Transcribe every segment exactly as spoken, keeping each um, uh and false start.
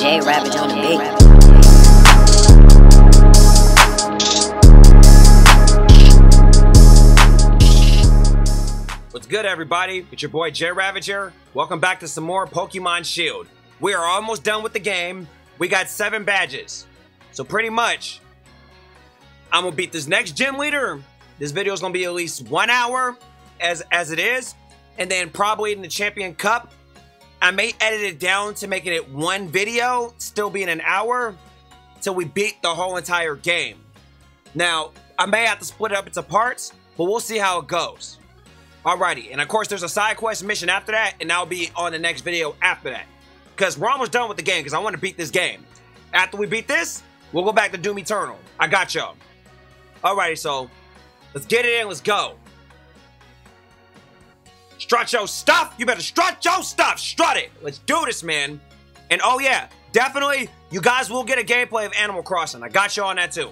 J Ravage on the beat. What's good, everybody? It's your boy J Ravage here. Welcome back to some more Pokemon Shield. We are almost done with the game. We got seven badges. So pretty much, I'm gonna beat this next gym leader. This video is gonna be at least one hour as, as it is. And then probably in the Champion Cup, I may edit it down to make it one video, still being an hour, till we beat the whole entire game. Now, I may have to split it up into parts, but we'll see how it goes. Alrighty, and of course there's a side quest mission after that, and I'll be on the next video after that. Because we're almost done with the game, because I want to beat this game. After we beat this, we'll go back to Doom Eternal. I got y'all. Alrighty, so let's get it in, let's go. Strut your stuff. You better strut your stuff. Strut it. Let's do this, man. And oh yeah, definitely, you guys will get a gameplay of Animal Crossing. I got you on that too.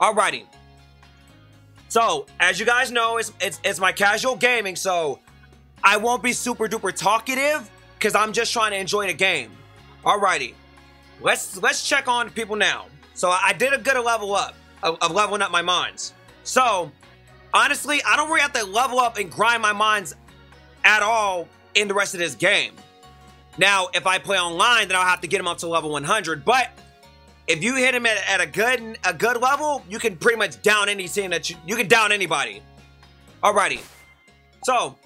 Alrighty. So, as you guys know, it's, it's, it's my casual gaming, so I won't be super duper talkative because I'm just trying to enjoy the game. Alrighty. Let's, let's check on people now. So, I did a good level up of, of leveling up my mons. So, honestly, I don't really have to level up and grind my mons at all in the rest of this game. Now, if I play online, then I'll have to get him up to level one hundred, but if you hit him at, at a good a good level, you can pretty much down any team that you, you can down anybody. Alrighty, so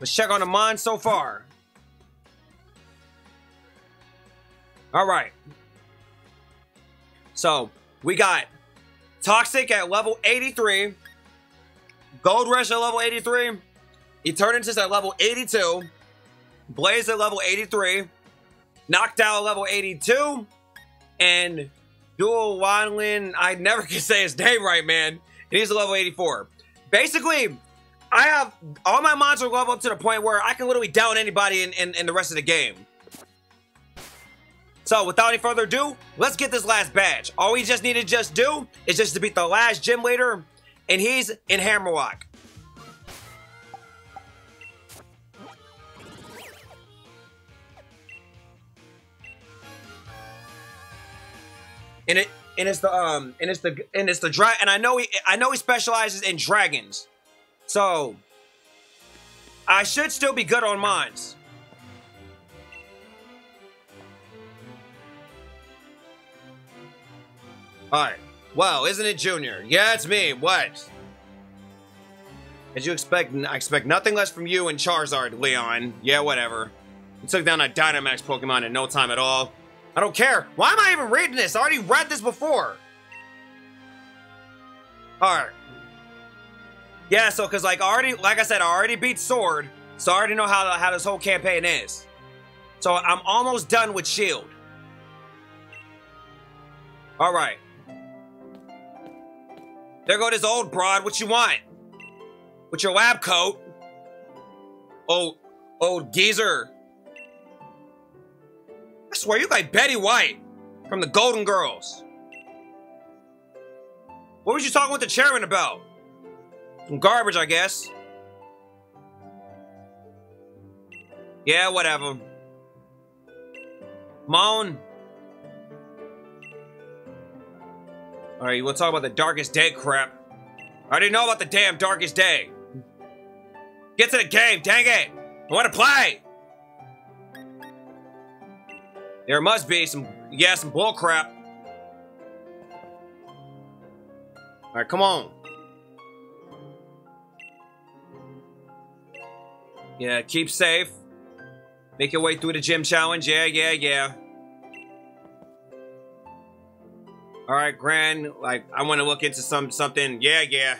let's check on the mon so far. Alright, so we got Toxic at level eighty-three, Gold Rush at level eighty-three, Eternatus at level eighty-two, Blaze at level eighty-three, Knockdown at level eighty-two, and Dual Wandlin, I never can say his name right, man, and he's at level eighty-four. Basically, I have all my mons are level up to the point where I can literally down anybody in, in, in the rest of the game. So without any further ado, let's get this last badge. All we just need to just do is just to beat the last gym leader, and he's in Hammerlock. And it and it's the um and it's the and it's the dra and I know he I know he specializes in dragons, so I should still be good on mines. All right. Wow, isn't it, Junior? Yeah, it's me. What? As you expect, I expect nothing less from you and Charizard, Leon. Yeah, whatever. You took down a Dynamax Pokemon in no time at all. I don't care. Why am I even reading this? I already read this before. Alright. Yeah, so, because, like, already, like I said, I already beat Sword, so I already know how, how this whole campaign is. So, I'm almost done with Shield. Alright. There go this old broad. What you want? With your lab coat. Old, old geezer. I swear, you like Betty White from the Golden Girls. What was you talking with the chairman about? Some garbage, I guess. Yeah, whatever. Moan. Alright, you want to talk about the Darkest Day crap? I already know about the damn Darkest Day. Get to the game, dang it! I want to play! There must be some, yeah, some bull crap. All right, come on. Yeah, keep safe. Make your way through the gym challenge. Yeah, yeah, yeah. All right, Gran. Like, I want to look into some something. Yeah, yeah.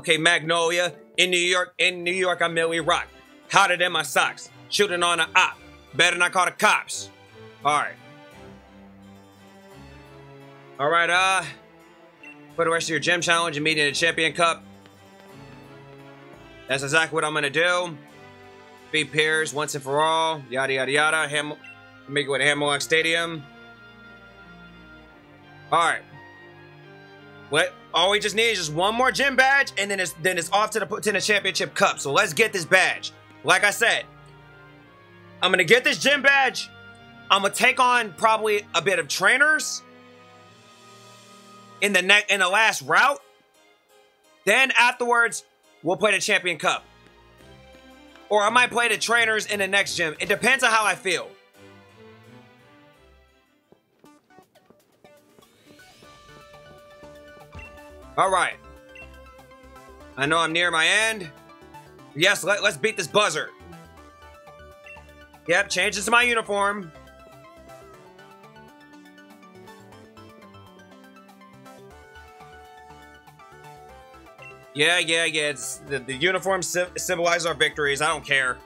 Okay, Magnolia in New York. In New York, I'm Millie Rock. Hotter than my socks. Shooting on an op. Better not call the cops. Alright. Alright, uh. For the rest of your gym challenge and meeting the Champion Cup. That's exactly what I'm gonna do. Beat Piers once and for all. Yada, yada, yada. Ham make it with Hammerlock Stadium. Alright. What? All we just need is just one more gym badge, and then it's, then it's off to the, to the Championship Cup. So let's get this badge. Like I said, I'm gonna get this gym badge, I'm gonna take on probably a bit of trainers in the next in the last route. Then afterwards, we'll play the Champion Cup. Or I might play the trainers in the next gym. It depends on how I feel. All right. I know I'm near my end. Yes, let, let's beat this buzzer. Yep, change into my uniform. Yeah, yeah, yeah. It's, the, the uniform symbolizes our victories. I don't care.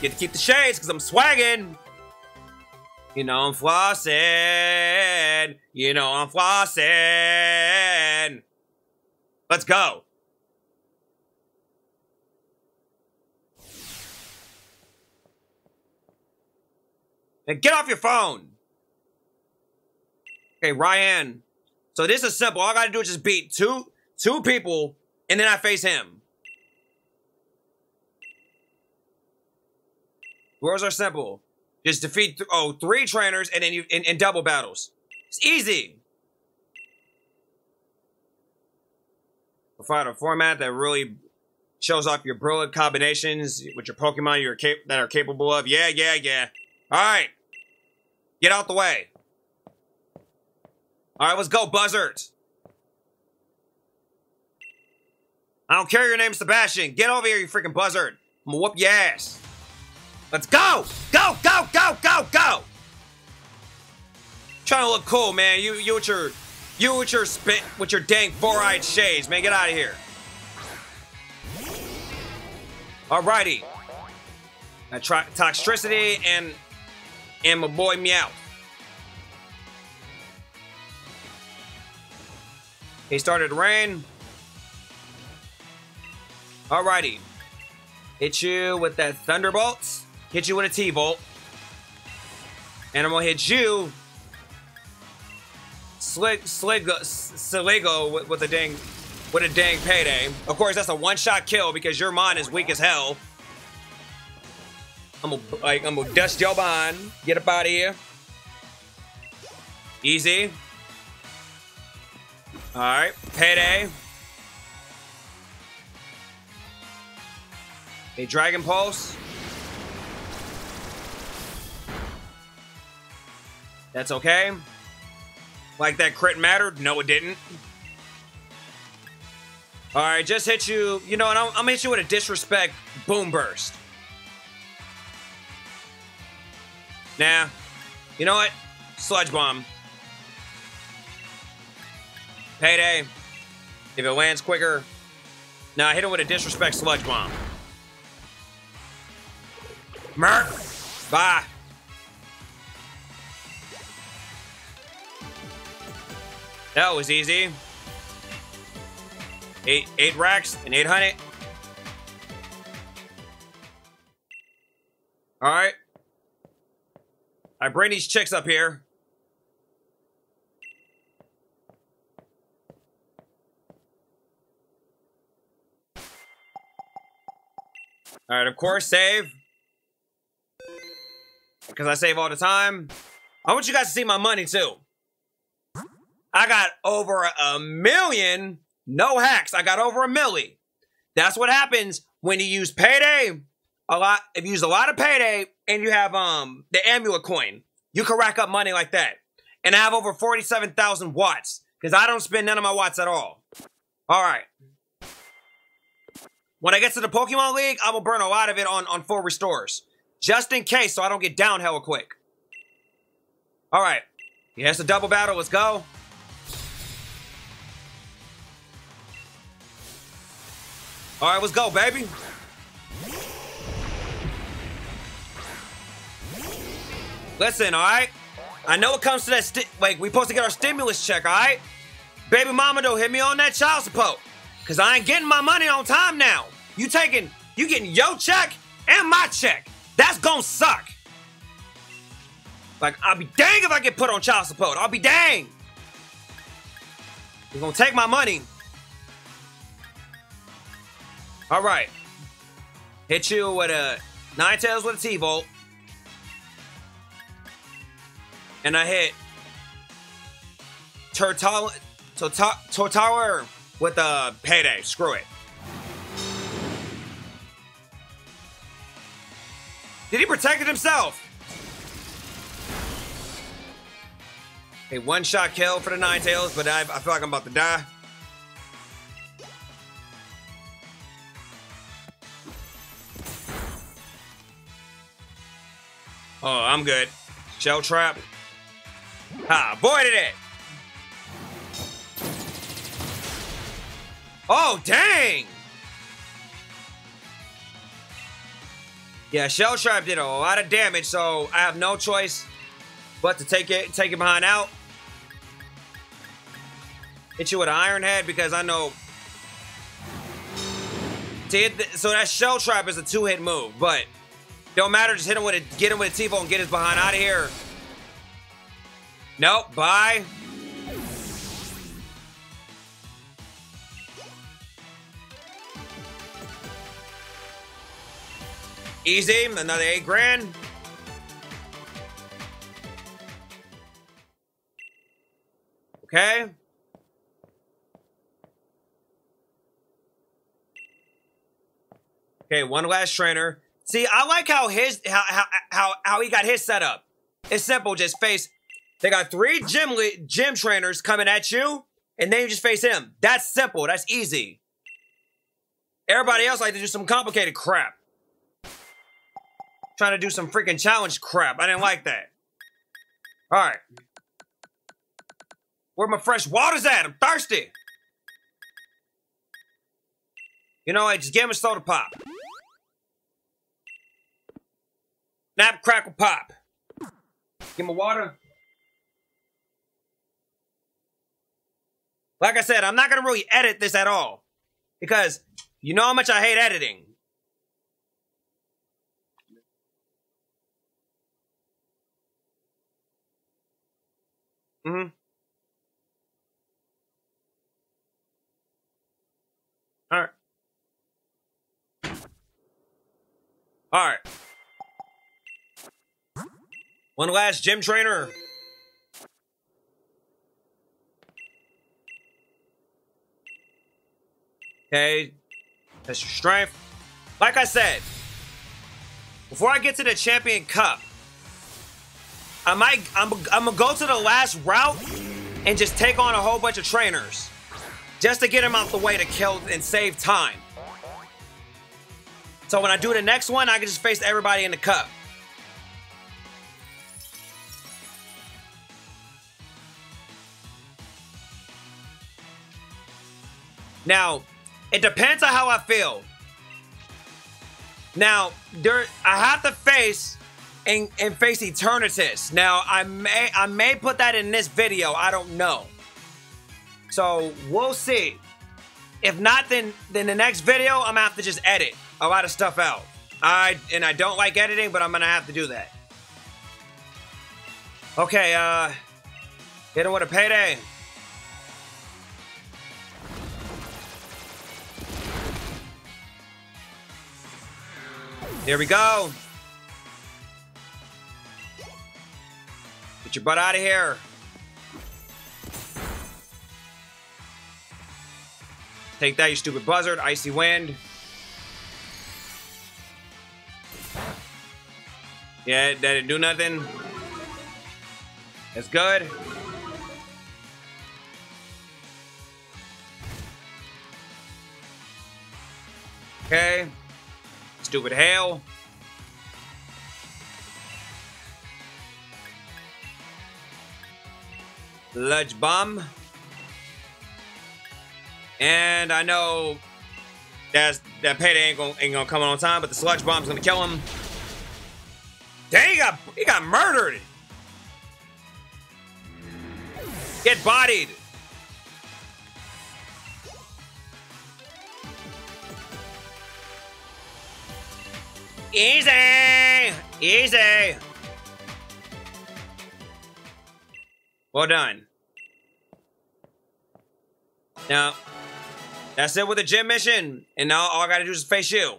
Get to keep the shades because I'm swagging. You know I'm flossing. You know I'm flossing. Let's go. And get off your phone. Okay, Ryan. So this is simple. All I gotta do is just beat two two people, and then I face him. Rules are simple. Just defeat th oh three trainers, and then you in, in double battles. It's easy. Provide a format that really shows off your brilliant combinations with your Pokemon you're cap that are capable of. Yeah, yeah, yeah. All right. Get out the way. All right, let's go, buzzards. I don't care your name, Sebastian. Get over here, you freaking buzzard. I'm gonna whoop your ass. Let's go. Go, go, go, go, go. Trying to look cool, man. You you with your you with your spit with your dang four-eyed shades, man. Get out of here. Alrighty. I try Toxtricity and and my boy Meow. He started to rain. Alrighty. Hit you with that Thunderbolt. Hit you with a T-Bolt. And I'm gonna hit you. Slig, Sligo, Sligo with, with a dang, with a dang payday. Of course, that's a one-shot kill because your mon is weak as hell. I'm gonna, like, I'm gonna dust your mon. Get up out of here. Easy. All right, payday. A Dragon Pulse. That's okay. Like that crit mattered? No, it didn't. All right, just hit you. You know, and I'm, I'm gonna hit you with a disrespect Boom Burst. Nah. You know what? Sludge Bomb. Payday. If it lands quicker. Now, nah, hit him with a disrespect Sludge Bomb. Merc. Bye. That was easy. Eight, eight racks and eight hundred. All right. I bring these chicks up here. All right, of course, save. Because I save all the time. I want you guys to see my money, too. I got over a million. No hacks. I got over a milli. That's what happens when you use payday. A lot. If you use a lot of payday and you have um the amulet coin, you can rack up money like that. And I have over forty-seven thousand watts. Because I don't spend none of my watts at all. All right. When I get to the Pokemon League, I will burn a lot of it on, on full restores. Just in case, so I don't get down hella quick. All right. Yeah, it's a double battle. Let's go. All right, let's go, baby. Listen, all right? I know it comes to that, sti like, we supposed to get our stimulus check, all right? Baby mama don't hit me on that child support. Because I ain't getting my money on time now. You taking, you getting your check and my check. That's gonna suck. Like, I'll be dang if I get put on child support. I'll be dang. You're gonna take my money. All right. Hit you with a Ninetales with a T-Bolt. and I hit Tortower Tortower with a Payday. Screw it. Did he protect it himself? A one-shot kill for the Ninetales, but I, I feel like I'm about to die. Oh, I'm good. Shell Trap. Ha, avoided it! Oh, dang! Yeah, Shell Trap did a lot of damage, so I have no choice but to take it, take it behind out. Hit you with an Iron Head because I know... To hit the, so that Shell Trap is a two-hit move, but... Don't matter, just hit him with a, get him with a T-Bolt and get his behind out of here. Nope, bye. Easy, another eight grand. Okay. Okay, one last trainer. See, I like how his how how how, how he got his setup. It's simple, just face. They got three gym gym trainers coming at you, and then you just face him. That's simple. That's easy. Everybody else like to do some complicated crap. Trying to do some freaking challenge crap. I didn't like that. All right, where my fresh water's at? I'm thirsty. You know, I just gave him a soda pop. Snap, crackle, pop. Give me water. Like I said, I'm not gonna really edit this at all because you know how much I hate editing. Mm-hmm. All right. All right. One last gym trainer. Okay, that's your strength. Like I said, before I get to the Champion Cup, I might, I'm, I'm gonna go to the last route and just take on a whole bunch of trainers just to get them out the way to kill and save time. So when I do the next one, I can just face everybody in the cup. Now, it depends on how I feel. Now, there I have to face and, and face Eternatus. Now, I may I may put that in this video. I don't know. So we'll see. If not, then then the next video I'm gonna have to just edit a lot of stuff out. I and I don't like editing, but I'm gonna have to do that. Okay, uh, hit him with a Payday. There we go. Get your butt out of here. Take that, you stupid buzzard. Icy Wind. Yeah, that didn't do nothing. That's good. Okay. Stupid hail. Sludge Bomb. And I know that's, that Payday ain't gonna, ain't gonna come on time, but the Sludge Bomb's gonna kill him. Dang, he got, he got murdered. Get bodied. Easy! Easy! Well done. Now, that's it with the gym mission. And now all I gotta do is face you.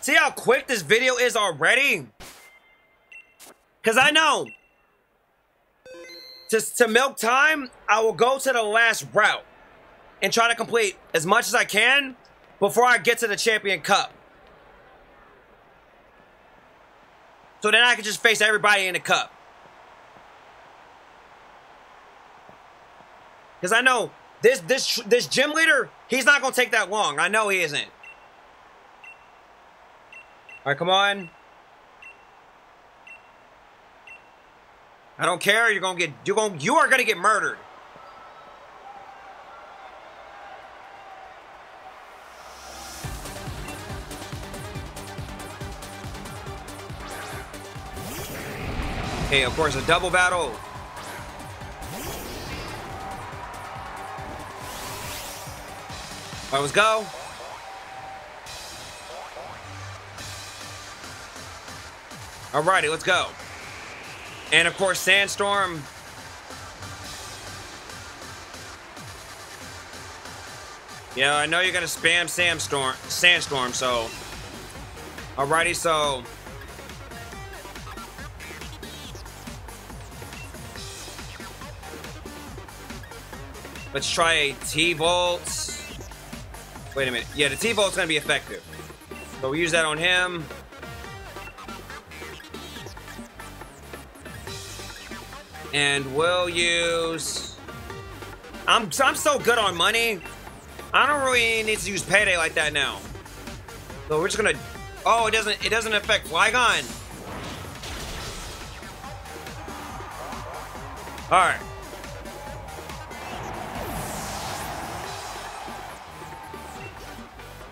See how quick this video is already? Because I know, to, to milk time, I will go to the last route and try to complete as much as I can before I get to the Champion Cup. So then I can just face everybody in the cup. Because I know this this this gym leader, he's not going to take that long. I know he isn't. All right, come on. I don't care. You're going to get you're going you are going to get murdered. Okay, of course, a double battle. All right, let's go. All righty, let's go. And of course, Sandstorm. Yeah, I know you're gonna spam Sandstorm, Sandstorm. So, all righty, so. Let's try a T-Bolt. Wait a minute. Yeah, the T-Bolt's gonna be effective. So we use that on him. And we'll use... I'm, I'm so good on money. I don't really need to use Payday like that now. So we're just gonna... Oh, it doesn't, it doesn't affect Flygon. All right.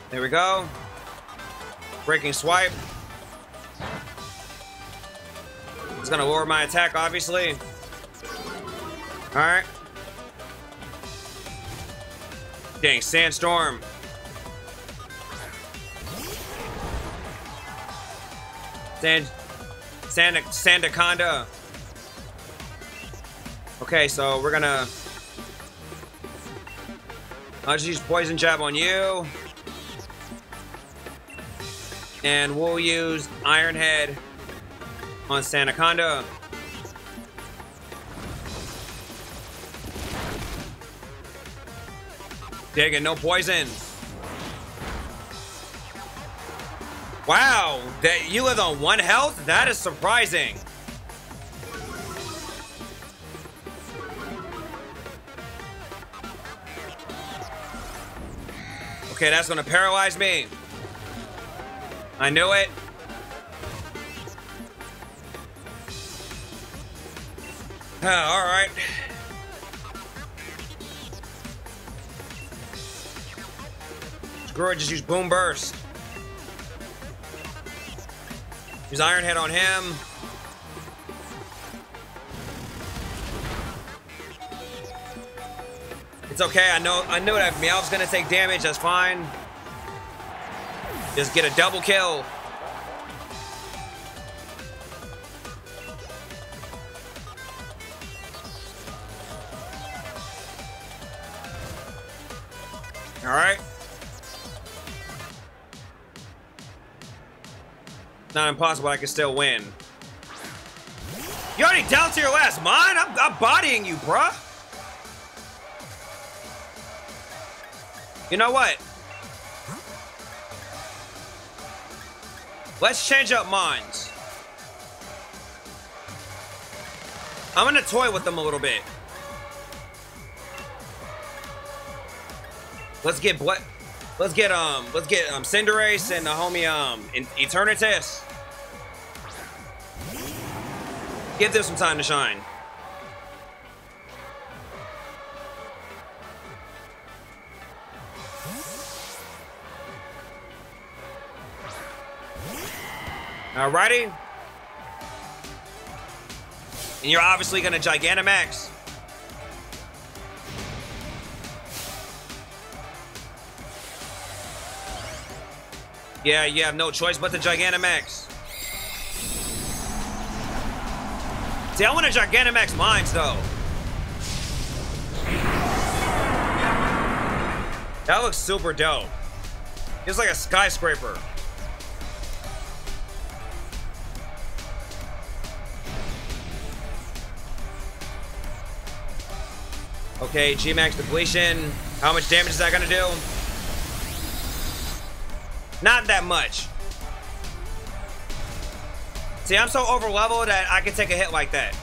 There we go. Breaking Swipe. It's gonna lower my attack, obviously. All right. Dang, Sandstorm. Sand, Sand, Sandaconda. Okay, so we're gonna. I'll just use Poison Jab on you. And we'll use Iron Head on Sandaconda. Dig it, no poison. Wow, that you live on one health? That is surprising. Okay, that's gonna paralyze me. I knew it. Uh, all right. Screw it, just use Boom Burst. Use Iron Head on him. It's okay, I know I knew that Meowth's gonna take damage, that's fine. Just get a double kill. All right. Not impossible, I can still win. You already dealt to your last mine? I'm, I'm bodying you, bruh. You know what? Let's change up mines. I'm gonna toy with them a little bit. Let's get what? Let's get um. Let's get um. Cinderace and the homie um. And Eternatus. Give them some time to shine. Alrighty. And you're obviously gonna Gigantamax. Yeah, you have no choice but to Gigantamax. See, I want to Gigantamax mines though. That looks super dope. It's like a skyscraper. Okay, G-Max depletion. How much damage is that gonna do? Not that much. See, I'm so over leveled that I can take a hit like that.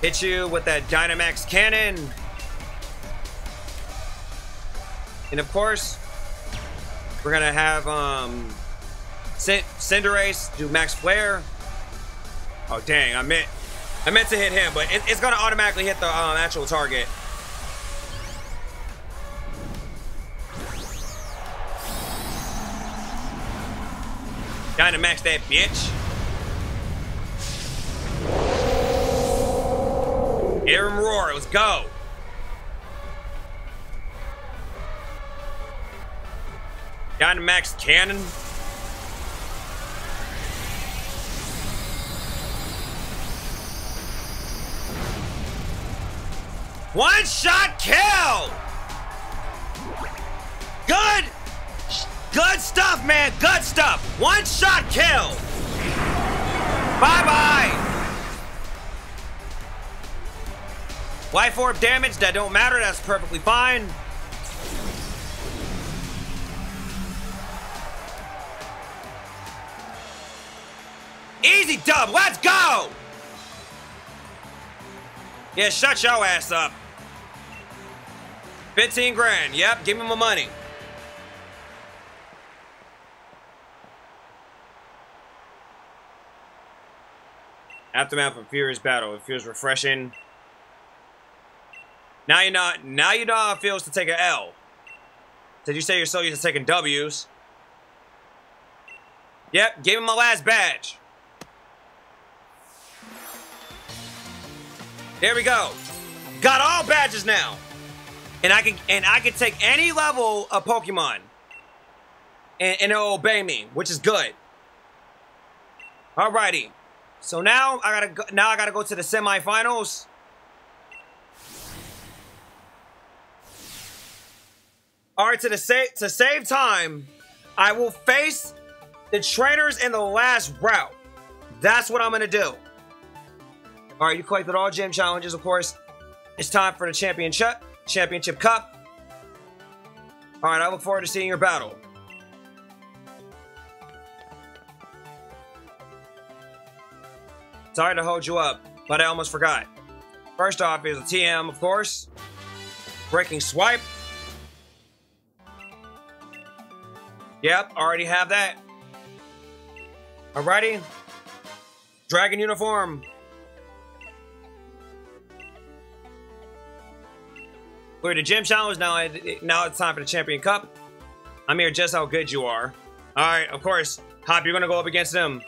Hit you with that Dynamax Cannon. And of course, we're gonna have um, Cinderace do Max Flare. Oh dang, I meant I meant to hit him, but it, it's gonna automatically hit the um, actual target. Dynamax that bitch. Hear him roar, let's go. Dynamax Cannon. One shot kill. Good. Good stuff, man. Good stuff. One shot kill. Bye-bye. Life Orb damage, that don't matter, that's perfectly fine. Easy dub, let's go! Yeah, shut your ass up. fifteen grand, yep, give me my money. Aftermath of Furious Battle, it feels refreshing. Now you know. Now you know how it feels to take an L. Did you say you're so used to taking W's? Yep, gave him my last badge. There we go. Got all badges now, and I can and I can take any level of Pokemon, and, and it'll obey me, which is good. Alrighty. So now I gotta go, now I gotta go to the semifinals. All right, to, the sa to save time, I will face the trainers in the last route. That's what I'm going to do. All right, you collected all gym challenges, of course. It's time for the championship, championship cup. All right, I look forward to seeing your battle. Sorry to hold you up, but I almost forgot. First off is the T M, of course. Breaking Swipe. Yep, already have that. Alrighty. Dragon uniform. We're the gym challenge now. Now it's time for the champion cup. I'm here just how good you are. Alright, of course. Hop, you're gonna go up against them.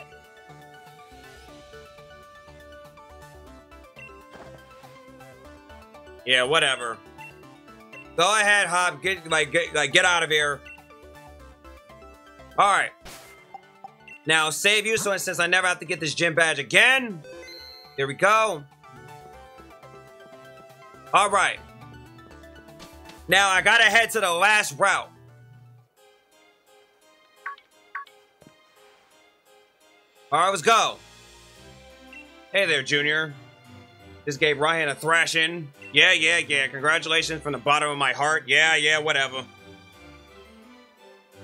Yeah, whatever. Go ahead, Hop. Get like get like get out of here. All right, now save you, so since I never have to get this gym badge again, there we go. All right, now I gotta head to the last route. All right, let's go. Hey there, Junior. This gave Ryan a thrashing. Yeah, yeah, yeah, congratulations from the bottom of my heart. Yeah, yeah, whatever.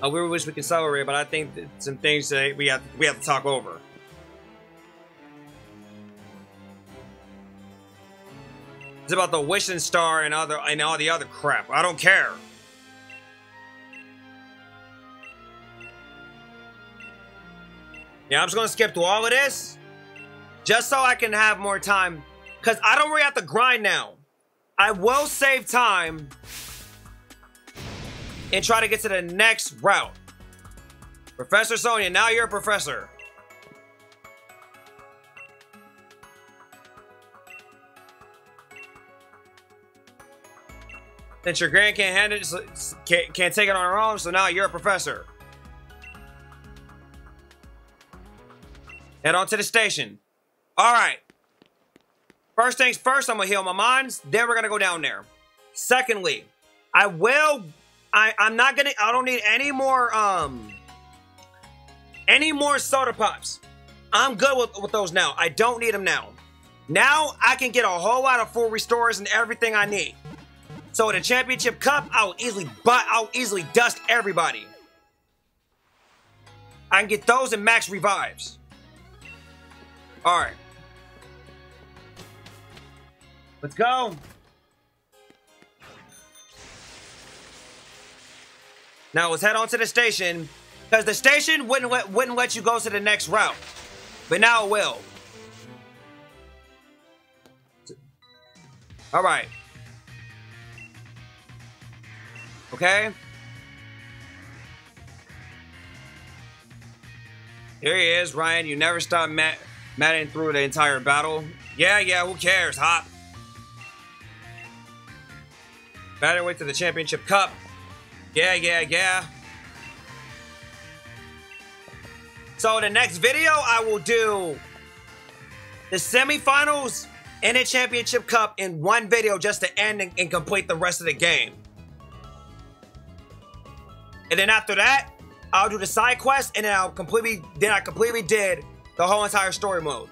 I really wish we could celebrate, but I think that some things that we have we have to talk over. It's about the wishing star and other and all the other crap. I don't care. Yeah, I'm just gonna skip through all of this, just so I can have more time, cause I don't really have to grind now. I will save time and try to get to the next route. Professor Sonia, now you're a professor. Since your grand can't handle it, so can't, can't take it on her own, so now you're a professor. Head on to the station. All right. First things first, I'm gonna heal my minds, then we're gonna go down there. Secondly, I will I, I'm not gonna, I don't need any more, um, any more soda pops. I'm good with, with those now. I don't need them now. Now I can get a whole lot of full restores and everything I need. So in a championship cup, I'll easily buy, I'll easily dust everybody. I can get those and max revives. All right. Let's go. Now let's head on to the station, because the station wouldn't let, wouldn't let you go to the next route, but now it will. All right. Okay. Here he is, Ryan. You never stop mat matting through the entire battle. Yeah, yeah, who cares, Hop? Batting way to the championship cup. Yeah, yeah, yeah. So the next video, I will do the semifinals and a championship cup in one video just to end and, and complete the rest of the game. And then after that, I'll do the side quest, and then I'll completely, then I completely did the whole entire story mode.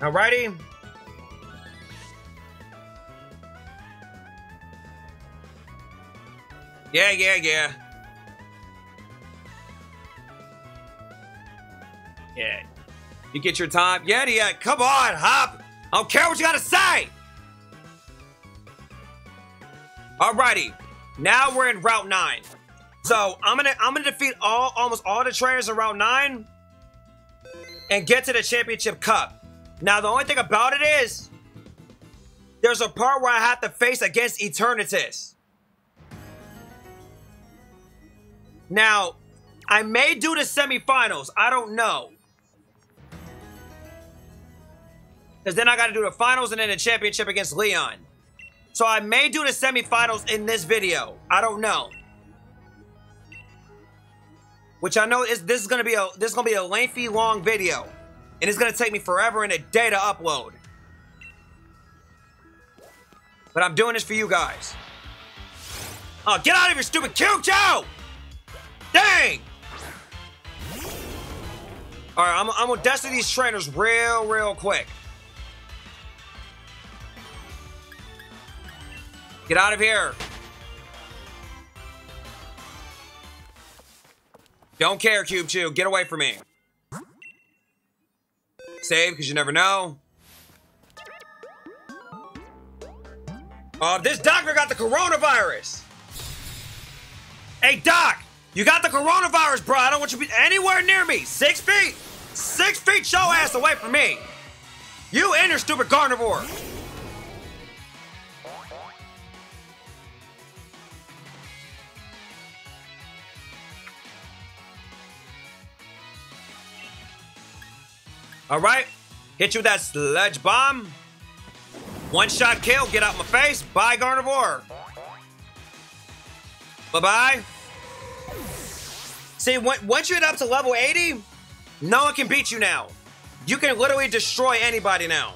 Alrighty. Yeah, yeah, yeah. Yeah. You get your time. Yeah, yeah. Come on, Hop. I don't care what you gotta say. Alrighty. Now we're in Route Nine. So I'm gonna I'm gonna defeat all almost all the trainers in Route Nine and get to the championship cup. Now, the only thing about it is, there's a part where I have to face against Eternatus. Now, I may do the semifinals. I don't know. Because then I got to do the finals and then the championship against Leon. So I may do the semifinals in this video. I don't know. Which I know is this is gonna be a this is gonna be a lengthy, long video. And it's gonna take me forever and a day to upload. But I'm doing this for you guys. Oh, get out of your stupid Q Q! Dang! Alright, I'm, I'm gonna dust these trainers real, real quick. Get out of here. Don't care, Cube two. Get away from me. Save, because you never know. Uh, this doctor got the coronavirus. Hey, Doc, you got the coronavirus, bro. I don't want you to be anywhere near me. Six feet. Six feet your ass away from me. You and your stupid carnivore. All right, hit you with that sludge bomb. One shot kill, get out my face. Bye, Garnivore. Bye-bye. See, once you get up to level eighty, no one can beat you now. You can literally destroy anybody now.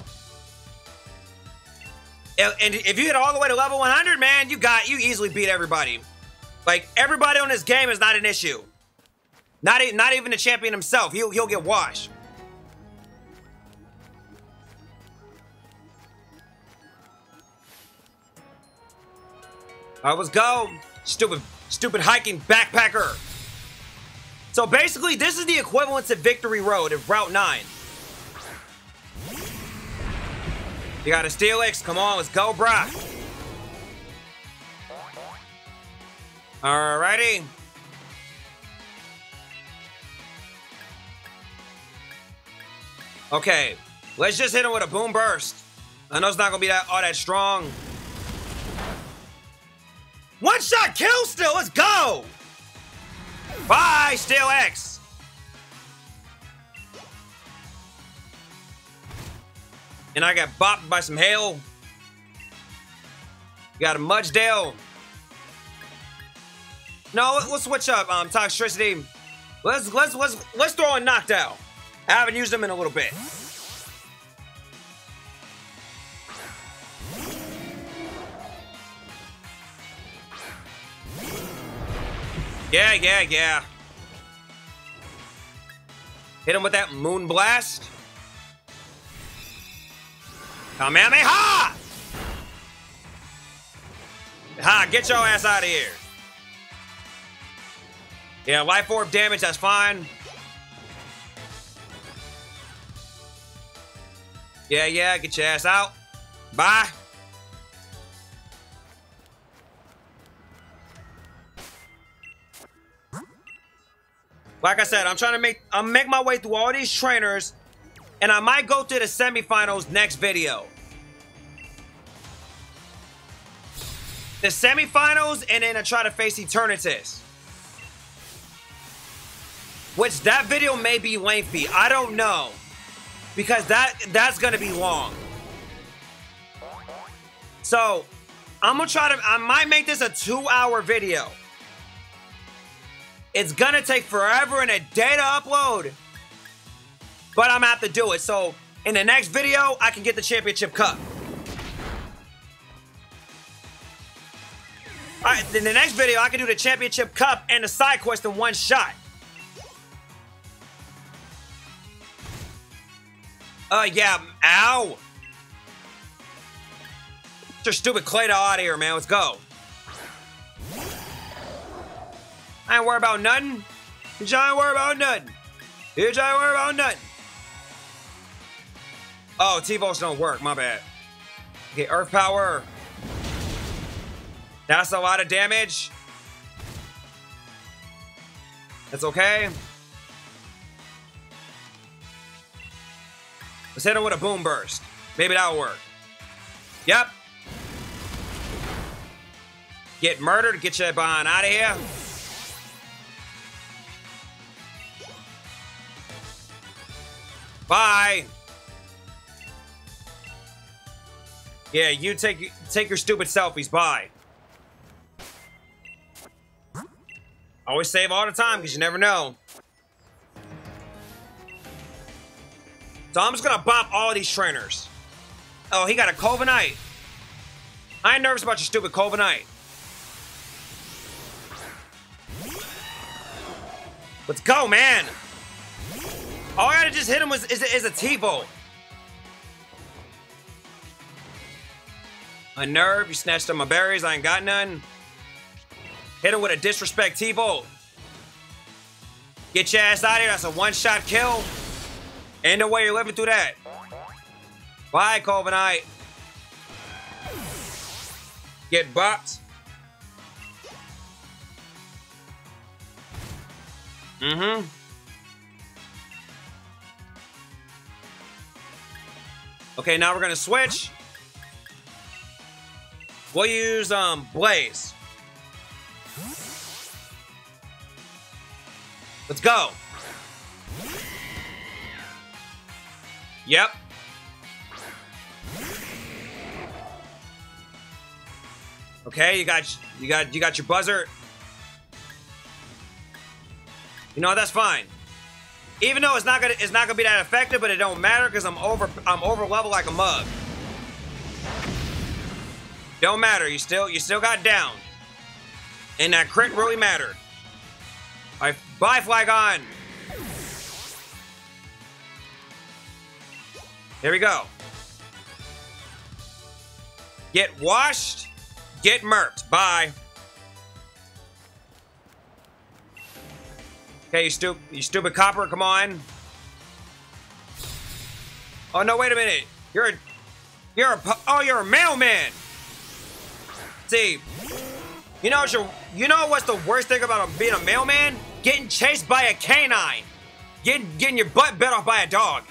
And if you get all the way to level one hundred, man, you got, you easily beat everybody. Like, everybody on this game is not an issue. Not, not even the champion himself, he'll, he'll get washed. All right, let's go. Stupid, stupid hiking backpacker. So basically, this is the equivalent to Victory Road at Route nine. You got a Steelix. Come on, let's go, bruh. All righty. Okay, let's just hit him with a Boom Burst. I know it's not going to be that all that strong. One shot kill still, let's go! Bye, Steelix! And I got bopped by some hail. Got a Mudgedale. No, let's switch up, um, Toxtricity. Let's, let's, let's, let's throw in Knockdown. I haven't used them in a little bit. Yeah, yeah, yeah. Hit him with that Moon Blast. Kamehameha! Ha, get your ass out of here. Yeah, Life Orb damage, that's fine. Yeah, yeah, get your ass out. Bye. Like I said, I'm trying to make I'm make my way through all these trainers, and I might go to the semifinals next video. The semifinals, and then I try to face Eternatus. Which that video may be lengthy. I don't know. Because that that's gonna be long. So I'm gonna try to I might make this a two-hour video. It's gonna take forever and a day to upload, but I'm gonna have to do it. So in the next video, I can get the championship cup. All right, in the next video, I can do the championship cup and the side quest in one shot. Uh, yeah, ow. Get your stupid Claydol out of here, man, let's go. I ain't worried about nothing. You just ain't worried about nothing. You just ain't worried about nothing. Oh, T-Bolts don't work. My bad. Okay, Earth Power. That's a lot of damage. That's okay. Let's hit him with a Boom Burst. Maybe that'll work. Yep. Get murdered. Get your behind out of here. Bye. Yeah, you take take your stupid selfies. Bye. Always save all the time because you never know. So I'm just gonna bop all these trainers. Oh, he got a Covanite. I ain't nervous about your stupid Covanite. Let's go, man. All I gotta just hit him was, is, is a T-Bolt. A nerve, you snatched up my berries, I ain't got none. Hit him with a disrespect T-Bolt. Get your ass out of here, that's a one-shot kill. Ain't no way you're living through that. Bye, Covanite. Get bopped. Mm-hmm. Okay, now we're gonna switch. We'll use um Blaze. Let's go. Yep. Okay, you got you got you got your buzzer. You know, that's fine. Even though it's not gonna it's not gonna be that effective, but it don't matter because I'm over I'm over level like a mug. Don't matter, you still you still got down. And that crit really mattered. Alright, bye Flygon. Here we go. Get washed, get murked. Bye. Okay, you stupid, you stupid copper, come on. Oh no, wait a minute. You're a, you're a, oh, you're a mailman. See, you know, what you know what's the worst thing about a, being a mailman? Getting chased by a canine. Getting, getting your butt bit off by a dog.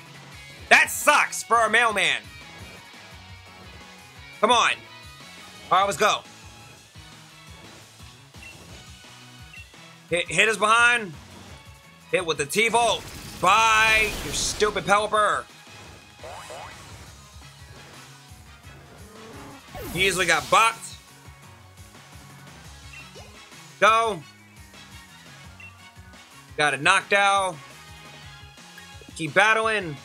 That sucks for a mailman. Come on. All right, let's go. Hit, hit us behind. Hit with the T-Bolt. Bye, you stupid Pelipper. He easily got bopped. Go. Got a Knockdown. Keep battling.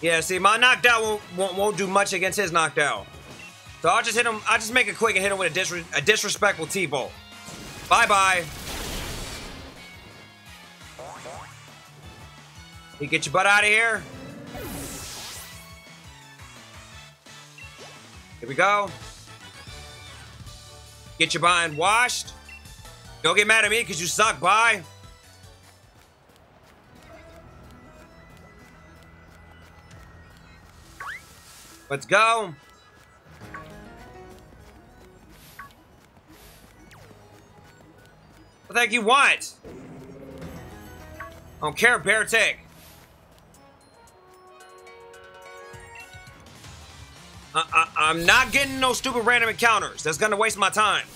Yeah, see, my Knockdown won't, won't, won't do much against his Knockdown. So I'll just hit him. I'll just make it quick and hit him with a, dis a disrespectful T-Bolt. Bye-bye. You get your butt out of here. Here we go. Get your behind washed. Don't get mad at me because you suck. Bye. Let's go. What the heck you want? I don't care, bear tick. Uh, I, I'm not getting no stupid random encounters. That's gonna waste my time.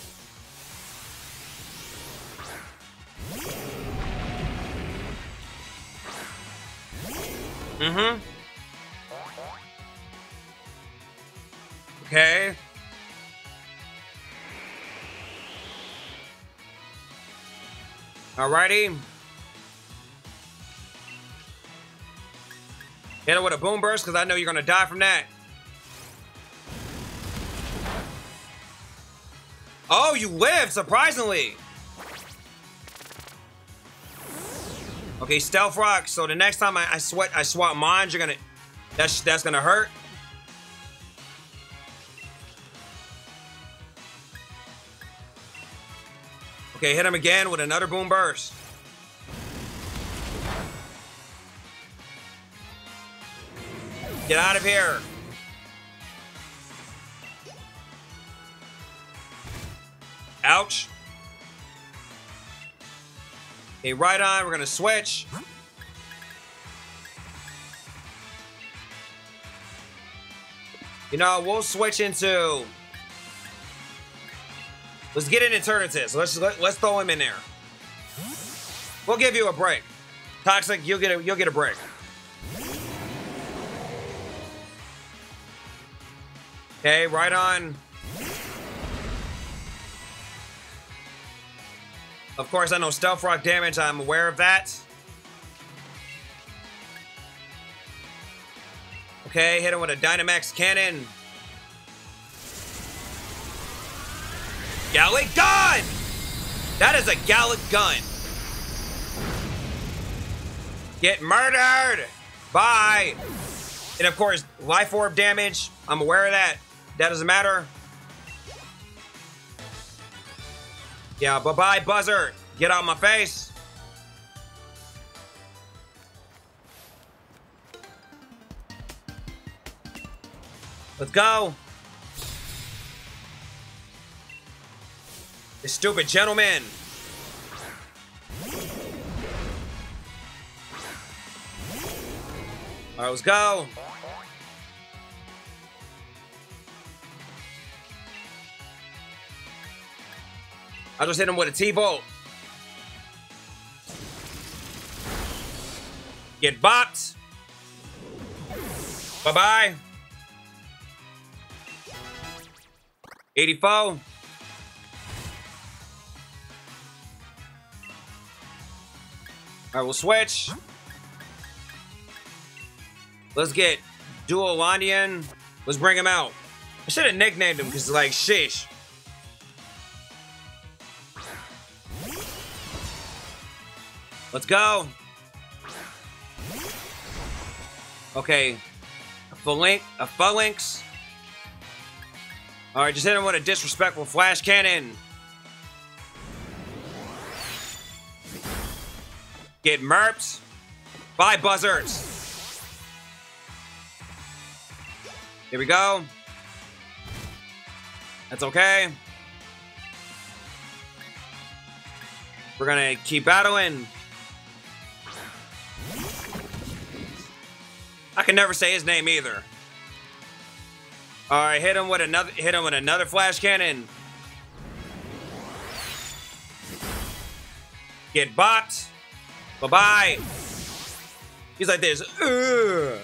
Mm-hmm. Okay. Alrighty. Hit it with a boom burst, because I know you're gonna die from that. Oh, you lived, surprisingly. Okay, Stealth Rock. So the next time I, I sweat, I swap mines, you're gonna, that's that's gonna hurt. Okay, hit him again with another boom burst. Get out of here. Ouch. Okay, right on, we're gonna switch. You know, we'll switch into... Let's get in Eternatus. Let's let, let's throw him in there. We'll give you a break. Toxic, you'll get a you'll get a break. Okay, right on. Of course, I know Stealth Rock damage. I'm aware of that. Okay, hit him with a Dynamax Cannon. Gallic gun! That is a Gallic gun. Get murdered! Bye! And of course, Life Orb damage. I'm aware of that. That doesn't matter. Yeah, bye-bye, buzzer. Get out of my face. Let's go. This stupid gentleman. All right, let's go. I just hit him with a T-Bolt. Get bopped. Bye-bye. eighty-four. All right, we'll switch. Let's get Duolanian. Let's bring him out. I should have nicknamed him because, like, shish. Let's go. Okay. A phalanx. A phalanx. All right, just hit him with a disrespectful Flash Cannon. Get merps. Bye, buzzards. Here we go. That's okay. We're gonna keep battling. I can never say his name either. All right, hit him with another. Hit him with another Flash Cannon. Get bopped. Bye-bye. He's like this. Ugh.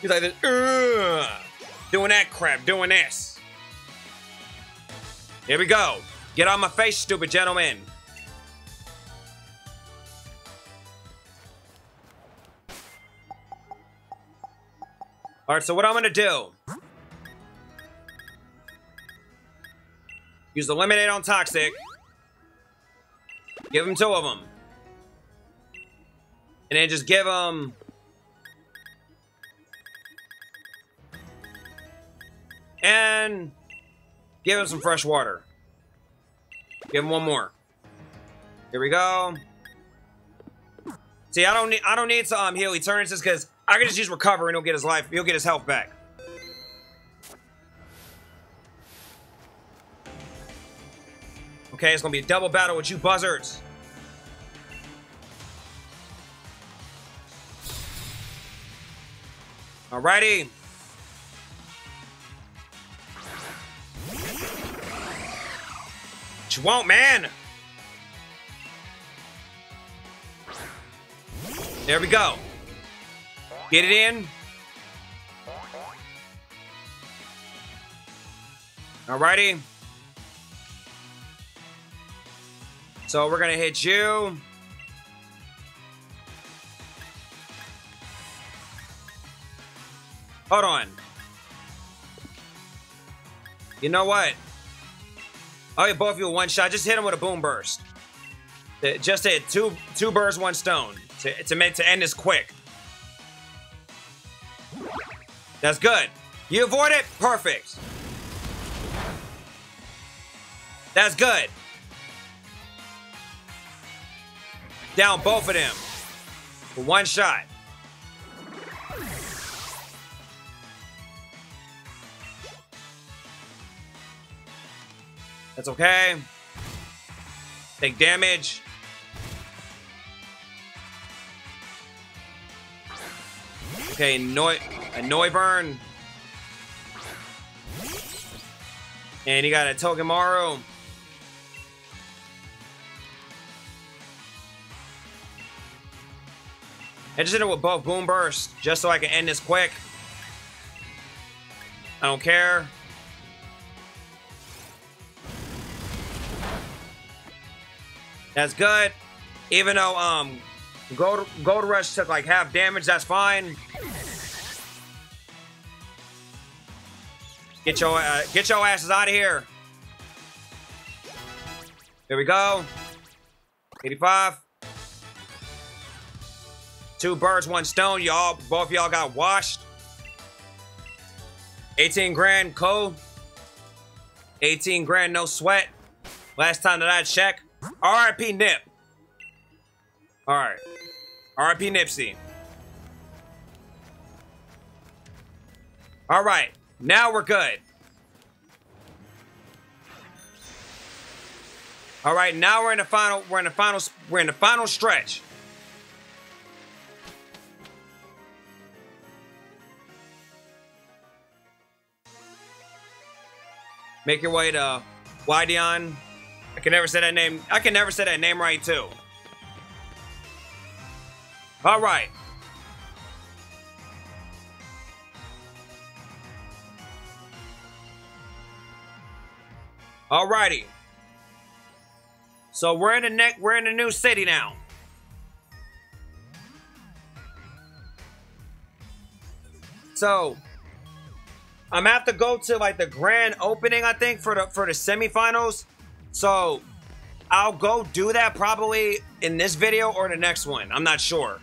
He's like this. Ugh. Doing that crap. Doing this. Here we go. Get out of my face, stupid gentleman. All right, so what I'm going to do Use the Lemonade on Toxic. Give him two of them. And then just give him... And... give him some fresh water. Give him one more. Here we go. See, I don't need I don't need to um, heal Eternatus because I can just use recover and he'll get his life, he'll get his health back. Okay, it's gonna be a double battle with you buzzards. Alrighty. What you want, man? There we go. Get it in. Alrighty. So we're gonna hit you. Hold on. You know what? I'll hit both of you one shot. Just hit him with a boom burst. Just hit two two birds, one stone. To, to make to end this quick. That's good. You avoid it? Perfect. That's good. Down both of them. For one shot. That's okay. Take damage. Okay, Noi- a Noiburn. And you got a Togemaru. I just hit it with both Boom Bursts, just so I can end this quick. I don't care. That's good. Even though um, Gold, Gold Rush took like half damage, that's fine. Get your uh, get your asses out of here. There we go. eighty-five. Two birds, one stone. Y'all, both y'all got washed. eighteen grand, cool. eighteen grand, no sweat. Last time that I checked. R I P Nip. All right. R I P Nipsey. All right. Now we're good. All right, now we're in the final we're in the final we're in the final stretch. Make your way to Wydeon. I can never say that name. I can never say that name right too. All right. Alrighty. So we're in the neck we're in a new city now. So I'm gonna have to go to like the grand opening, I think, for the for the semifinals. So I'll go do that probably in this video or the next one. I'm not sure.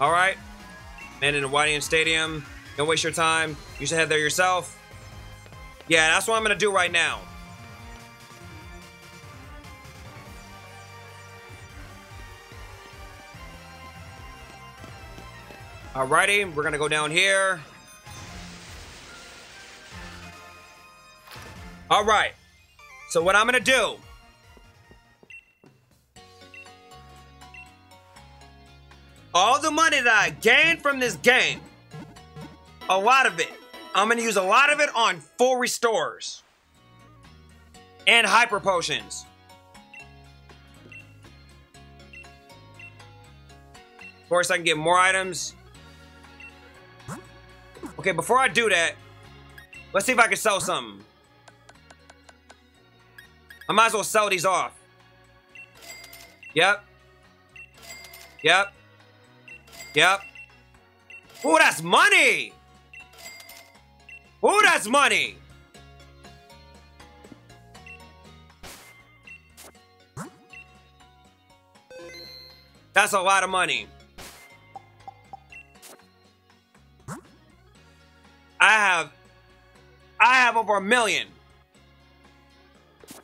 Alright. And in the Wydeon Stadium. Don't waste your time. You should head there yourself. Yeah, that's what I'm gonna do right now. Alrighty, we're gonna go down here. Alright, so what I'm gonna do. All the money that I gained from this game, a lot of it. I'm gonna use a lot of it on full restores and hyper potions. Of course, I can get more items. Okay, before I do that, let's see if I can sell something. I might as well sell these off. Yep. Yep. Yep. Ooh, that's money! Who does money? That's a lot of money. I have, I have over a million. So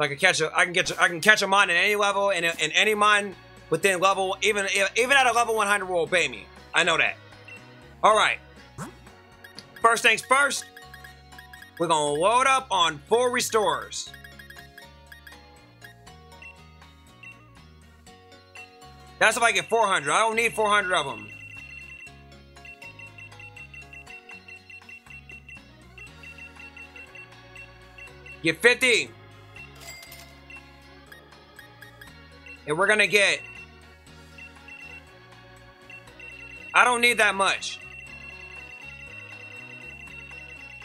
I can catch a, I can catch, a, I can catch a mon at any level, and in any mon within level, even even at a level one hundred will obey me. I know that. All right. First things first. We're gonna load up on four restores. That's if I get four hundred. I don't need four hundred of them. Get fifty. And we're gonna get... I don't need that much.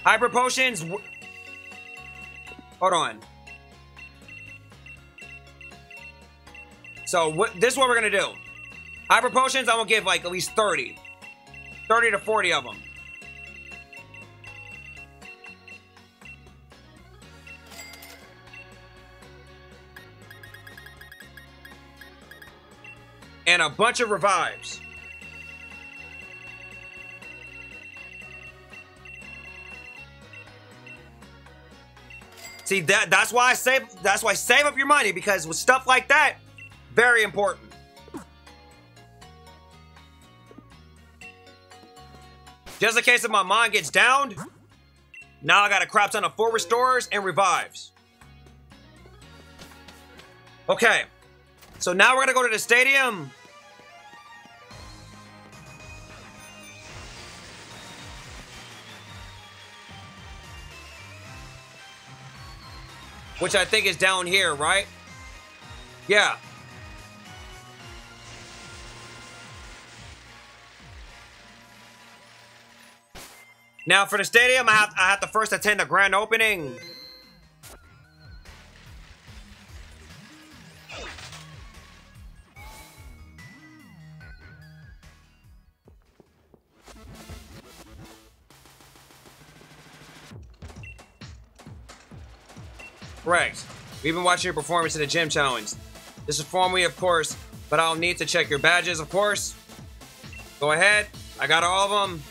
Hyper Potions... Hold on. So what, this is what we're gonna do. Hyper Potions, I'm gonna give like at least thirty. thirty to forty of them. And a bunch of revives. See, that that's why I save that's why save up your money, because with stuff like that, very important. Just in case if my mind gets downed, now I got a crap ton of full restores and revives. Okay. So now we're gonna go to the stadium. Which I think is down here, right? Yeah. Now for the stadium, I have, I have to first attend the grand opening. Correct. We've been watching your performance in the gym challenge. This is formally, of course, but I'll need to check your badges, of course. Go ahead. I got all of them.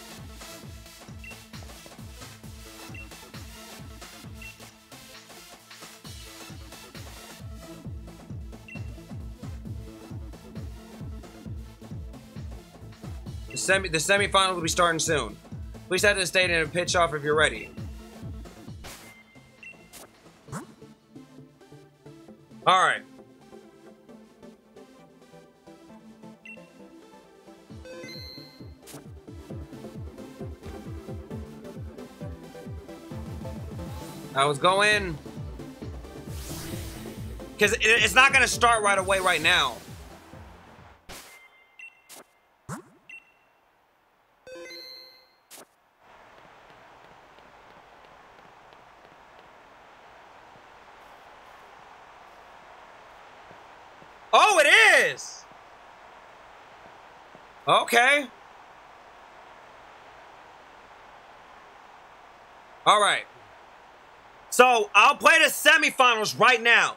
The semi, the semifinals will be starting soon. Please head to the stadium and pitch off if you're ready. All right. I was going, because it's not going to start right away right now. Oh, it is! Okay. All right. So, I'll play the semifinals right now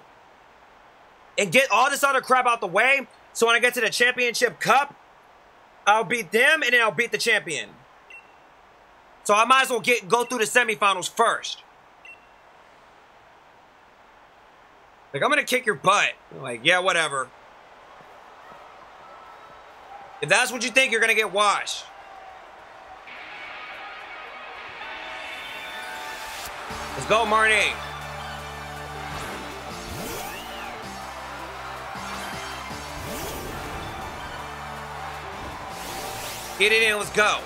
and get all this other crap out the way, so when I get to the championship cup, I'll beat them and then I'll beat the champion. So, I might as well get go through the semifinals first. Like, I'm gonna kick your butt. Like, yeah, whatever. If that's what you think, you're gonna get washed. Let's go, Marnie. Get it in, let's go.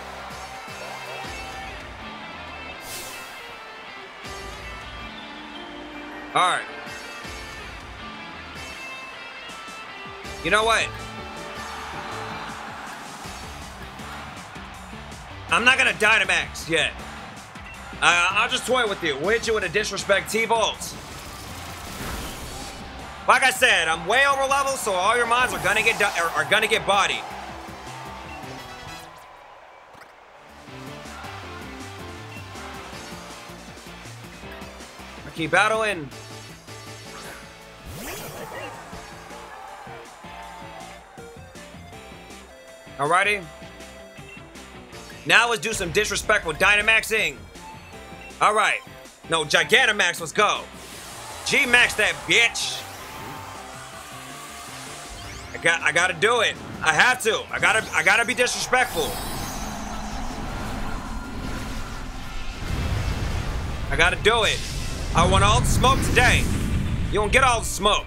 All right. You know what? I'm not gonna Dynamax yet. Uh, I'll just toy with you. We'll hit you with a disrespect T-Bolt. Like I said, I'm way over level, so all your mons are gonna get are, are gonna get bodied. Keep battling. Alrighty. Now let's do some disrespectful Dynamaxing. Alright. No, Gigantamax, let's go. G-Max that bitch. I got I gotta do it. I have to. I gotta I gotta be disrespectful. I gotta do it. I want all the smoke today. You don't get all the smoke.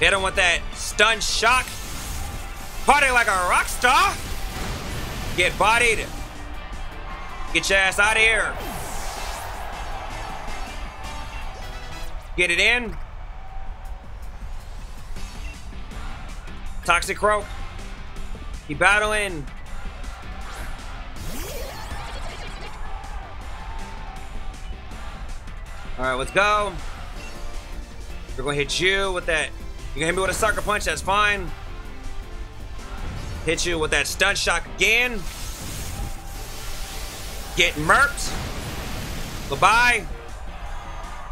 Hit him with that stun shock. Party like a rock star. Get bodied. Get your ass out of here. Get it in. Toxic Croak. Keep battling. All right, let's go. We're gonna hit you with that. You're gonna hit me with a sucker punch, that's fine. Hit you with that stun shock again. Get murked. Goodbye.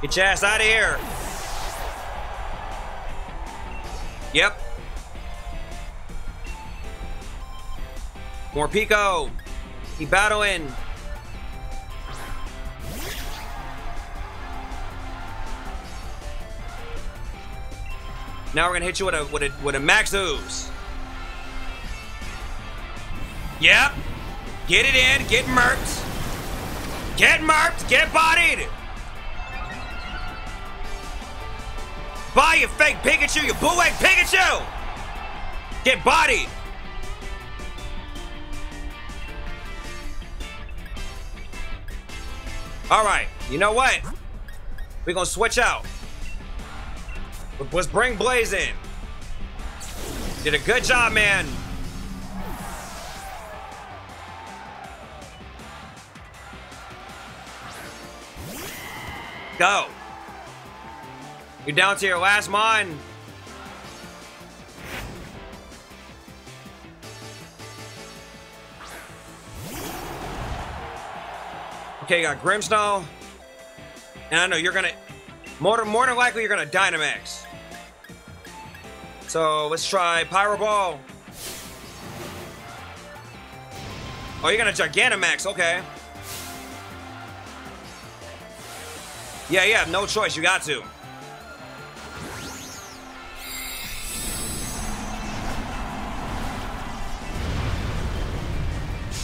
Get your ass out of here. Yep. More Pico. Keep battling. Now we're gonna hit you with a with a with a max ooze. Yep. Get it in, get murked. Get murked, get bodied! Buy your fake Pikachu, your bootleg Pikachu! Get bodied! Alright, you know what? We're gonna switch out. Let's bring Blaze in. Did a good job, man. Go. You're down to your last mine. Okay, you got Grimmsnarl. And I know you're gonna, more, more than likely you're gonna Dynamax. So let's try Pyro Ball. Oh, you're gonna Gigantamax, okay. Yeah, yeah, no choice, you got to.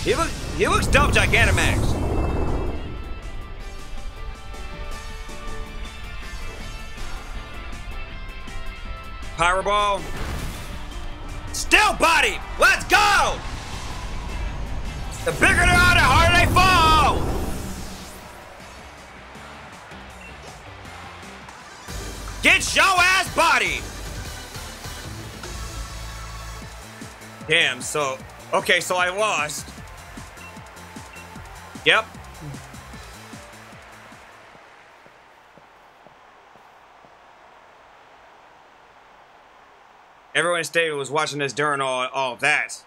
He, look, he looks dope, Gigantamax. Pyro Ball. Still body, let's go! The bigger they are, the harder they fall! Get your ass bodied! Damn, so... Okay, so I lost. Yep. Everyone in state was watching this during all, all of that.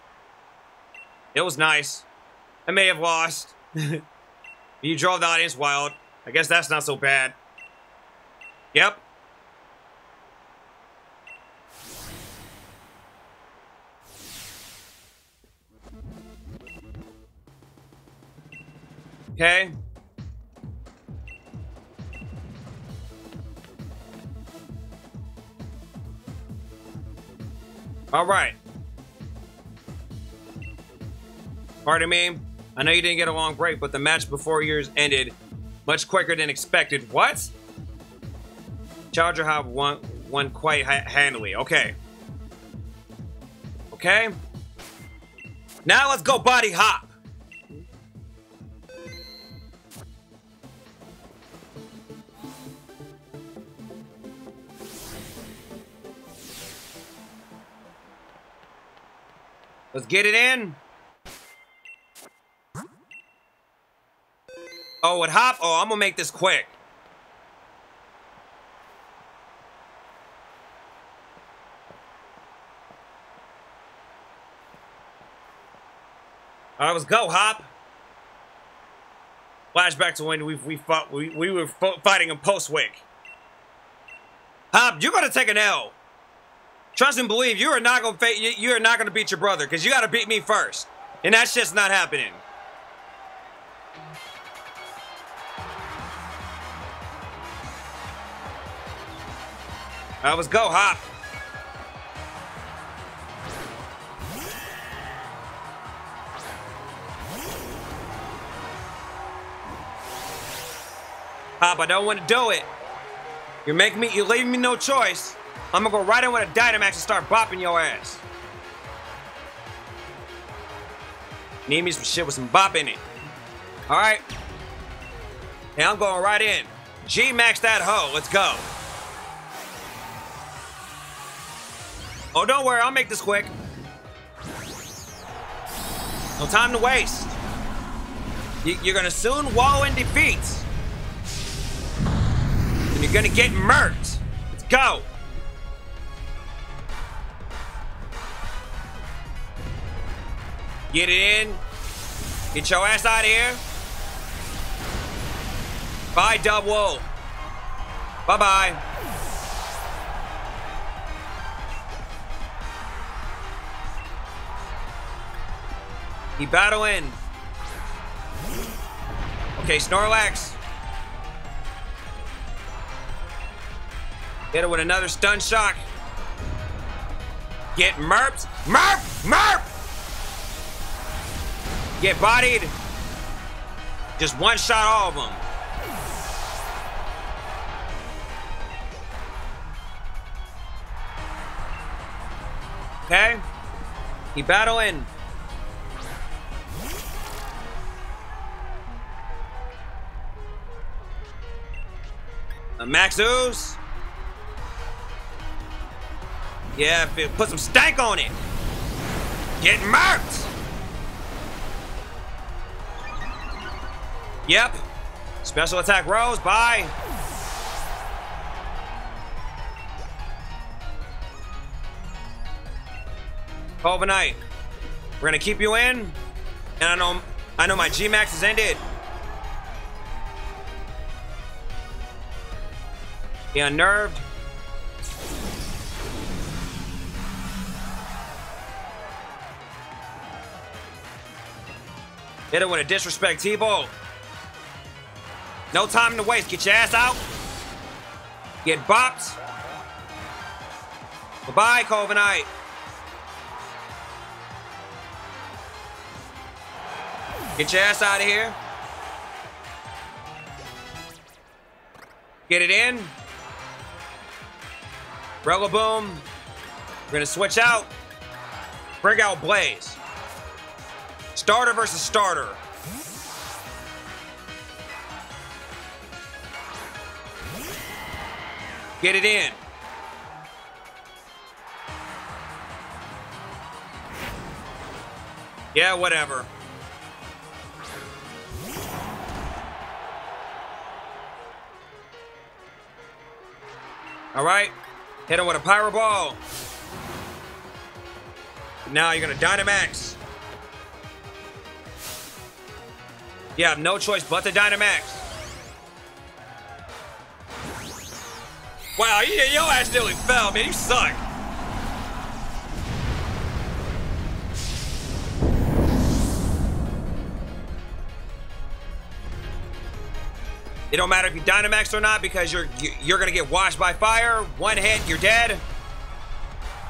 It was nice. I may have lost. You drove the audience wild. I guess that's not so bad. Yep. Okay. All right. Pardon me. I know you didn't get a long break, but the match before yours ended much quicker than expected. What? Challenger Hop won, won quite ha handily. Okay. Okay. Now let's go body hop. Let's get it in. Oh, it hop. Oh, I'm gonna make this quick. All right, let's go, hop. Flashback to when we we fought we, we were fighting in Postwick. Hob, you're gonna take an L. Trust and believe, you are not gonna you, you are not gonna beat your brother, cause you gotta beat me first, and that shit's not happening. All right, let's go, Hop. Hop, I don't want to do it. You're making me, you're leaving me no choice. I'm gonna go right in with a Dynamax and start bopping your ass. Need me some shit with some bop in it. All right. And I'm going right in. G-max that hoe, let's go. Oh, don't worry, I'll make this quick. No time to waste. You're gonna soon wallow in defeat. And you're gonna get murked. Let's go. Get it in. Get your ass out of here. Bye, Dubwool. Bye-bye. He battling. Okay, Snorlax. Hit it with another stun shock. Get murped. Murp! Murp! Get bodied. Just one shot all of them. Okay. He battling. Uh, Max Ooze. Yeah, put some stank on it. Get murked. Yep. Special attack Rose, bye. Covanite. We're gonna keep you in. And I know I know my G-Max is ended. He unnerved. Hit it with a disrespect T-Bolt. No time to waste. Get your ass out. Get bopped. Bye-bye, Covanite. Get your ass out of here. Get it in. Rella Boom. We're gonna switch out. Bring out Blaze. Starter versus starter. Get it in. Yeah, whatever. All right. Hit him with a Pyro Ball. Now you're going to Dynamax. You have no choice but to Dynamax. Wow, you, your ass nearly fell, man. You suck. It don't matter if you Dynamax or not because you're you're gonna get washed by fire. One hit, you're dead.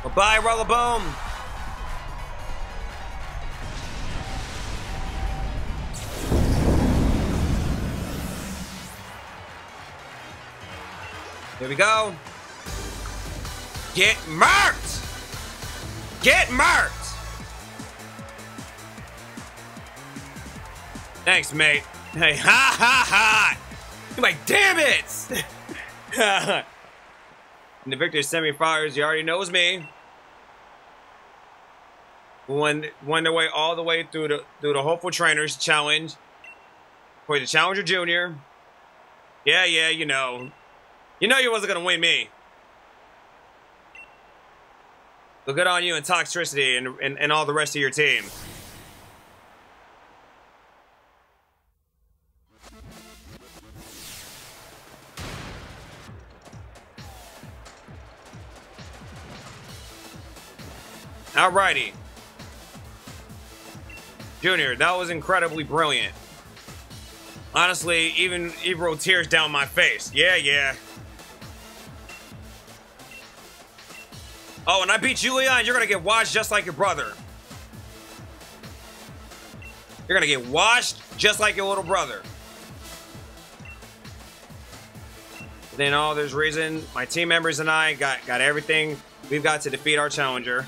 Bye-bye, Rollaboom. Here we go. Get murked! Get murked! Thanks, mate. Hey, ha ha ha! You're like, damn it! And the victor semi-finals, you already knows me. Won, won their way all the way through the through the Hopeful Trainers Challenge for the Challenger Junior. Yeah, yeah, you know, you know you wasn't gonna win me. So good on you and Toxtricity and, and and all the rest of your team. Alrighty. Junior, that was incredibly brilliant. Honestly, even Ebro tears down my face. Yeah, yeah. Oh, and I beat you, Leon. You're going to get washed just like your brother. You're going to get washed just like your little brother. Then all there's reason, my team members and I got, got everything we've got to defeat our challenger.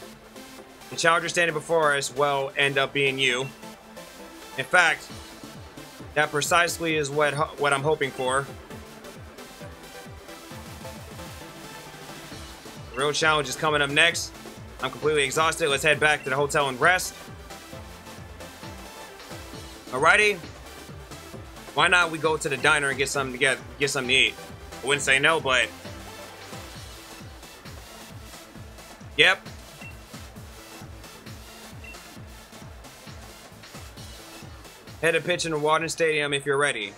The challenger standing before us will end up being you. In fact, that precisely is what, what I'm hoping for. The real challenge is coming up next. I'm completely exhausted. Let's head back to the hotel and rest. Alrighty. Why not we go to the diner and get something to get, get something to eat? I wouldn't say no, but... Yep. Head to pitch in the Warden Stadium if you're ready.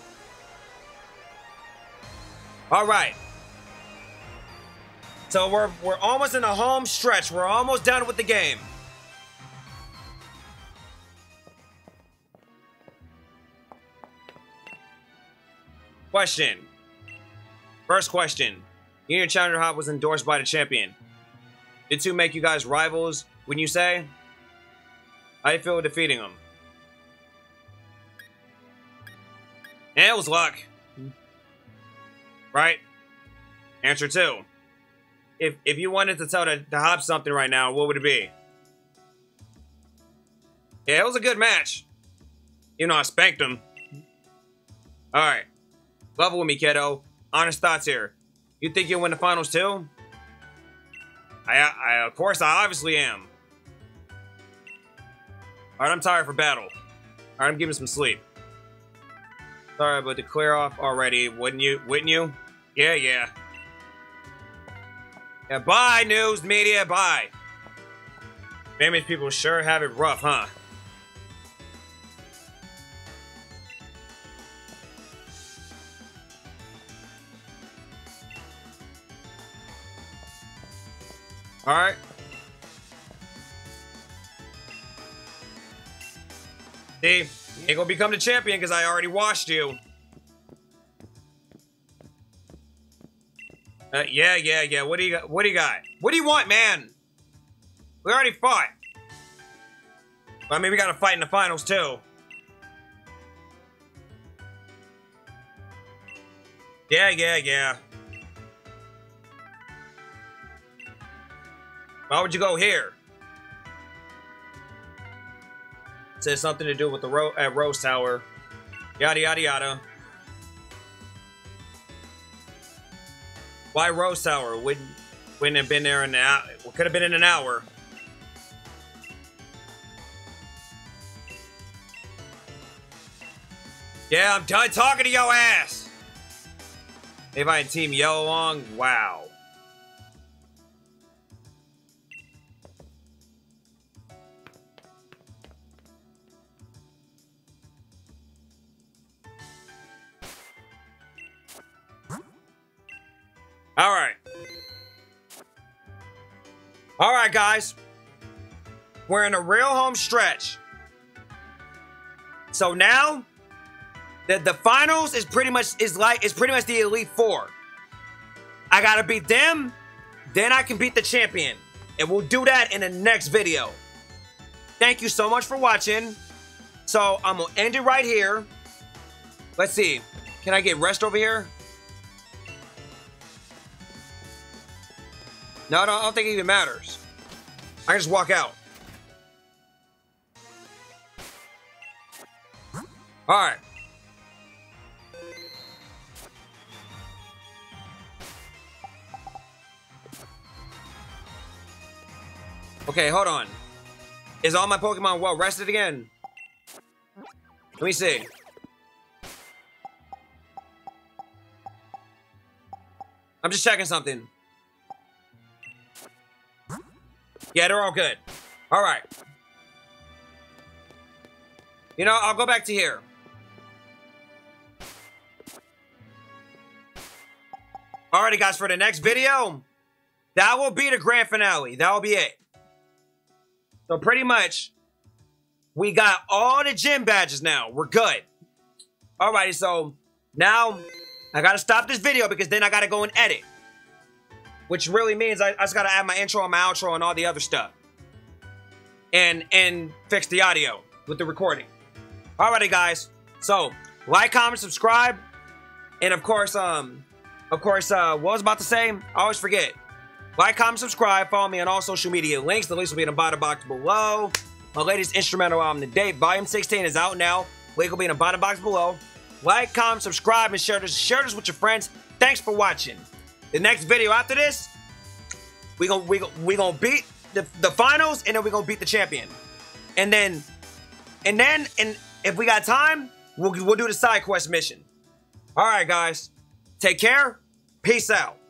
All right. So we're, we're almost in the home stretch. We're almost done with the game. Question. First question. Junior Challenger Hop was endorsed by the champion. Did two make you guys rivals, wouldn't you say? How do you feel defeating them? And it was luck. Right? Answer two. If if you wanted to tell the, the Hop something right now, what would it be? Yeah, it was a good match. You know, I spanked him. Alright. Level with me, kiddo. Honest thoughts here. You think you'll win the finals too? I, I of course, I obviously am. Alright, I'm tired for battle. Alright, I'm giving some sleep. Sorry, but to clear off already, wouldn't you? Wouldn't you? Yeah, yeah. Yeah, bye, news media, bye. Damage people sure have it rough, huh? Alright. See? Ain't gonna become the champion because I already washed you. Uh, yeah, yeah, yeah. What do you got? What do you got? What do you want, man? We already fought. Well, I mean, we got to fight in the finals too. Yeah, yeah, yeah. Why would you go here? Has something to do with the ro at Rose Tower. Yada, yada, yada. Why Rose Tower? Wouldn't, wouldn't have been there in an hour. Could have been in an hour. Yeah, I'm done talking to your ass. If I had Team Yellow along, wow. All right. All right, guys. We're in a real home stretch. So now, the, the finals is pretty much is like is pretty much the Elite Four. I gotta beat them, then I can beat the champion. And we'll do that in the next video. Thank you so much for watching. So I'm gonna end it right here. Let's see. Can I get rest over here? No, I don't think it even matters. I can just walk out. Alright. Okay, hold on. Is all my Pokemon well rested again? Let me see. I'm just checking something. Yeah, they're all good. All right. You know, I'll go back to here. Alrighty, guys, for the next video, that will be the grand finale. That will be it. So pretty much, we got all the gym badges now. We're good. Alrighty, so now I gotta stop this video because then I gotta go and edit. Which really means I, I just gotta add my intro and my outro and all the other stuff. And, and fix the audio with the recording. Alrighty, guys. So, like, comment, subscribe. And of course, um, of course, uh, what I was about to say, I always forget. Like, comment, subscribe, follow me on all social media links. The links will be in the bottom box below. My latest instrumental album today, Volume sixteen, is out now. Link will be in the bottom box below. Like, comment, subscribe, and share this. Share this with your friends. Thanks for watching. The next video after this, we gonna we gonna, we gonna beat the, the finals, and then we gonna beat the champion. And then, and then, and if we got time, we'll we'll do the side quest mission. All right, guys. Take care. Peace out.